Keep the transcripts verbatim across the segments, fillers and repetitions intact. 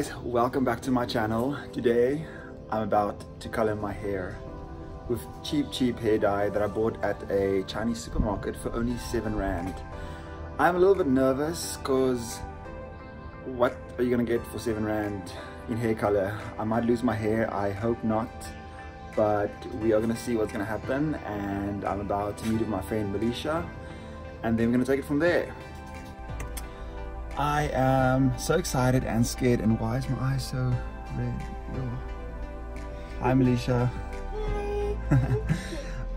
guys, welcome back to my channel. Today I'm about to color my hair with cheap cheap hair dye that I bought at a Chinese supermarket for only seven rand. I'm a little bit nervous because what are you gonna get for seven rand in hair color? I might lose my hair, I hope not, but we are gonna see what's gonna happen. And I'm about to meet with my friend Melissa, and then we're gonna take it from there. I am so excited and scared. And why is my eyes so red? Oh. Hi Melissa.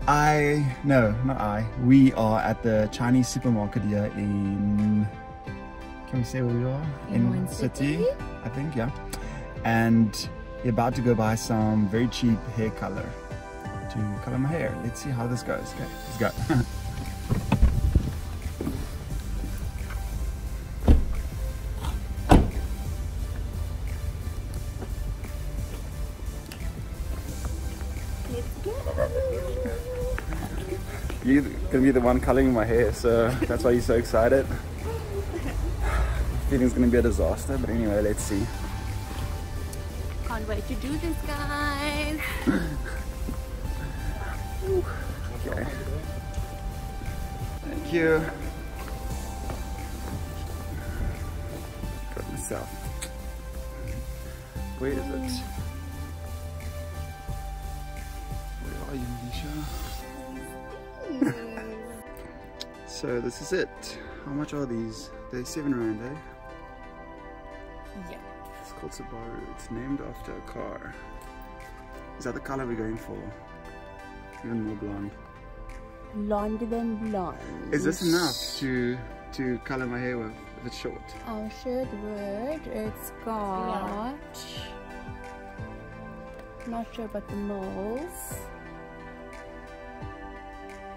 I, no, not I. We are at the Chinese supermarket here in, can we say where we are? In, in city, city, I think, yeah. And we're about to go buy some very cheap hair color to color my hair. Let's see how this goes. Okay, let's go. You're gonna be the one coloring my hair, so that's why you're so excited. I think it's gonna be a disaster, but anyway, let's see. Can't wait to do this, guys. Okay. Thank you. Got myself. Where is it? Where are you, Melissa? So this is it. How much are these? They're seven rand, eh? Yeah. It's called Subaru. It's named after a car. Is that the color we're going for? Even more blonde. Blonder than blonde. Is this enough to to color my hair with if it's short? Our shirt word, it's got... Not sure about the moles.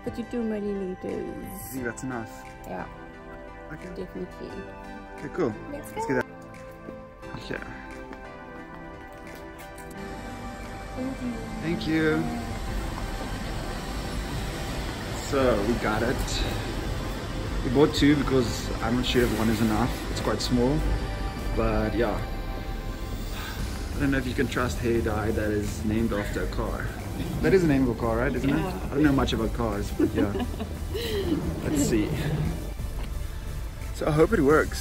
fifty-two milliliters. I think that's enough. Yeah. Okay. Definitely. Okay, cool. Let's go. Let's get that. Okay. Thank you. Thank you. So we got it. We bought two because I'm not sure if one is enough. It's quite small. But yeah. I don't know if you can trust hair dye that is named after a car. That is the name of a car, right? Isn't yeah. it? I don't know much about cars, but yeah. Let's see. So I hope it works.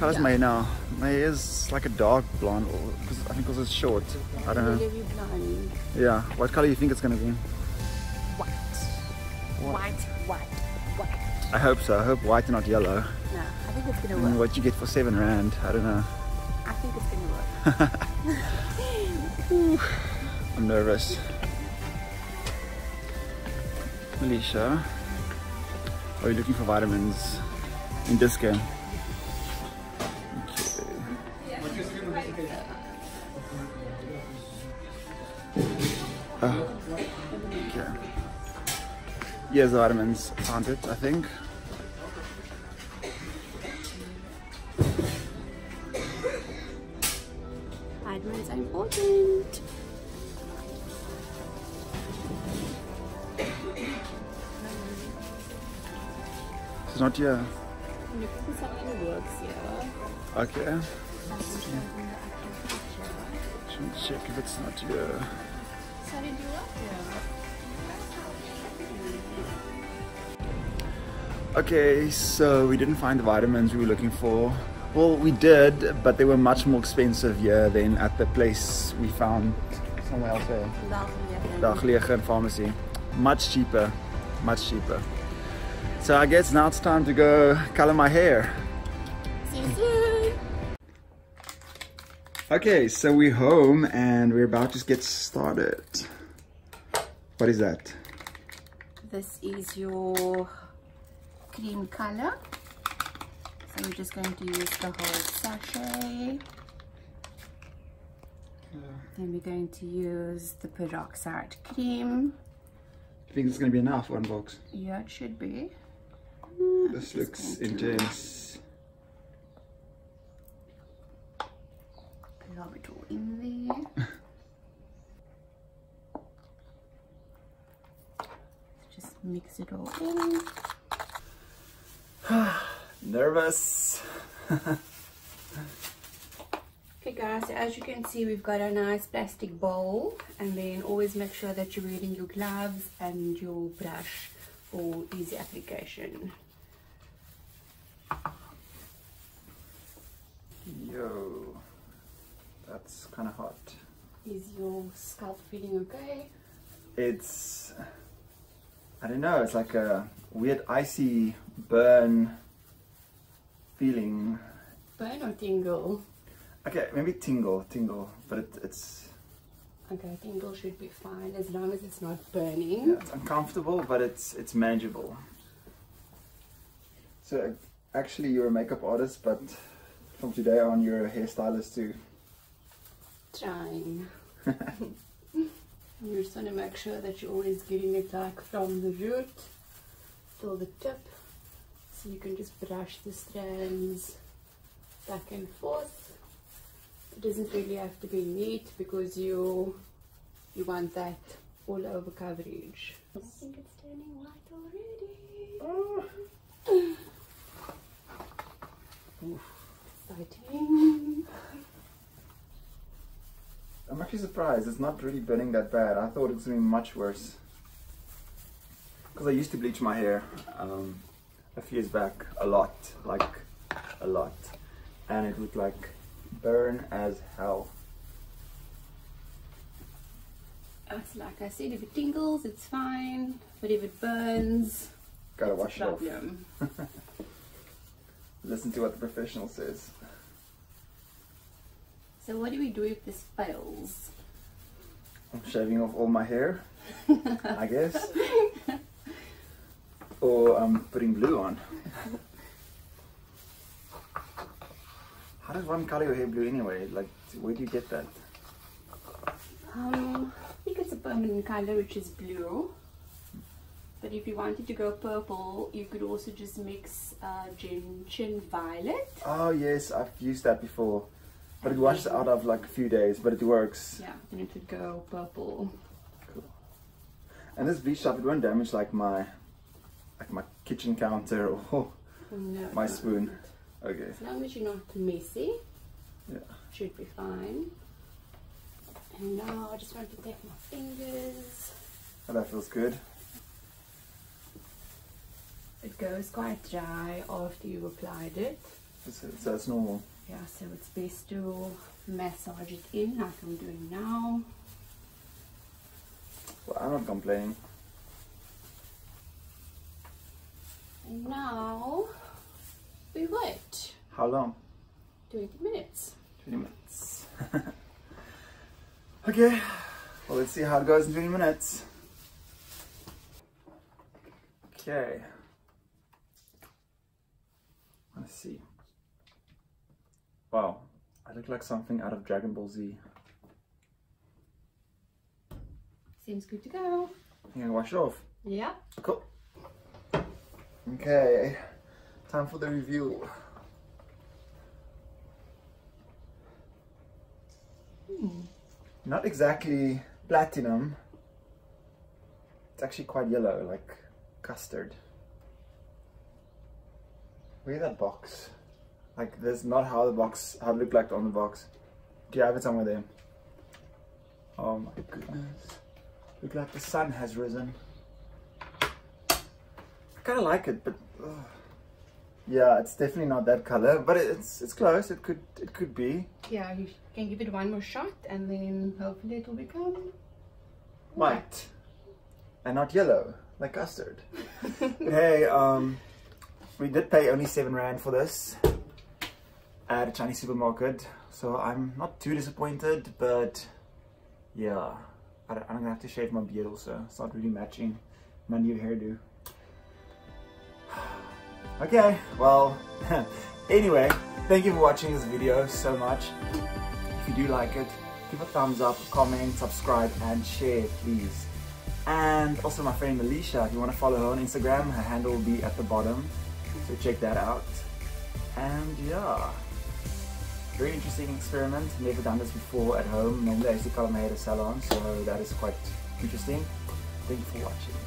Colors yeah. my hair now. My hair is like a dark blonde, or cause I think because it's short. I don't know. Yeah. What color do you think it's gonna be? White. White. White. White. White. I hope so. I hope white and not yellow. No, I think it's gonna work. And what you get for seven rand? I don't know. I think it's gonna work. Ooh, I'm nervous. Melissa, are you looking for vitamins in this game? Okay. Oh, okay. Here's the vitamins. Found it, I think. Vitamins are important. It's not here. Look, something works here. Okay. Let's check if it's not here. So did you work here? Okay, so we didn't find the vitamins we were looking for. Well, we did, but they were much more expensive here than at the place we found somewhere else here. The Aqlia Grand Pharmacy. Much cheaper, much cheaper. So I guess now it's time to go color my hair. See you soon. Okay, so we're home and we're about to get started. What is that? This is your cream color. So we're just going to use the whole sachet. Yeah. Then we're going to use the peroxide cream. I think it's going to be enough, one box. Yeah, it should be. Mm, this looks intense. Love it all in there. Just mix it all in. Nervous. guys, so as you can see, we've got a nice plastic bowl, and then always make sure that you're wearing your gloves and your brush for easy application. Yo, that's kind of hot. Is your scalp feeling okay? It's, I don't know, it's like a weird icy burn feeling. Burn or tingle? Okay, maybe tingle, tingle, but it, it's... Okay, tingle should be fine as long as it's not burning. Yeah, it's uncomfortable, but it's it's manageable. So actually you're a makeup artist, but from today on you're a hairstylist too. Trying. You just want to make sure that you're always getting it like from the root till the tip, so you can just brush the strands back and forth. It doesn't really have to be neat because you you want that all over coverage. I think it's turning white already. Oh. Exciting. I'm actually surprised it's not really burning that bad. I thought it was going to be much worse, because I used to bleach my hair um, a few years back, a lot, like a lot, and it would like burn as hell. It's like I said, if it tingles, it's fine, but if it burns, gotta wash it off. Listen to what the professional says. So what do we do if this fails? I'm shaving off all my hair, I guess. Or I'm putting glue on. How does one color your hair blue anyway? Like, where do you get that? Um, I think it's a permanent color, which is blue. But if you wanted to go purple, you could also just mix uh, gentian violet. Oh yes, I've used that before. But it washes out of like a few days, but it works. Yeah, and it would go purple. Cool. And this bleach stuff, it won't damage like my, like my kitchen counter or no, my spoon. Not. Okay. As long as you're not messy, yeah, should be fine. And now I just want to take my fingers. Oh, that feels good. It goes quite dry after you've applied it. So it's normal. Yeah, so it's best to massage it in like I'm doing now. Well, I'm not complaining. And now we wait. How long? twenty minutes. twenty minutes. Okay, well, let's see how it goes in twenty minutes. Okay. Let's see. Wow, I look like something out of Dragon Ball Z. Seems good to go. You gonna wash it off? Yeah. Cool. Okay, time for the review. Hmm. Not exactly platinum. It's actually quite yellow, like custard. Where's that box? Like, this is not how the box, how it looked like on the box. Do you have it somewhere there? Oh my goodness. Look like the sun has risen. I kind of like it, but ugh. Yeah, it's definitely not that color, but it's it's close. It could it could be. Yeah, you can give it one more shot, and then hopefully it will become white, white. And not yellow like custard. Hey, um, we did pay only seven rand for this at a Chinese supermarket, so I'm not too disappointed, but yeah, I don't, I'm gonna have to shave my beard also. It's not really matching my new hairdo. Okay, well, anyway, thank you for watching this video so much. If you do like it, give a thumbs up, comment, subscribe, and share, please. And also my friend Melissa, if you want to follow her on Instagram, her handle will be at the bottom, so check that out. And yeah, very interesting experiment, never done this before at home. Normally I used to color my hair at a salon, so that is quite interesting. Thank you for watching.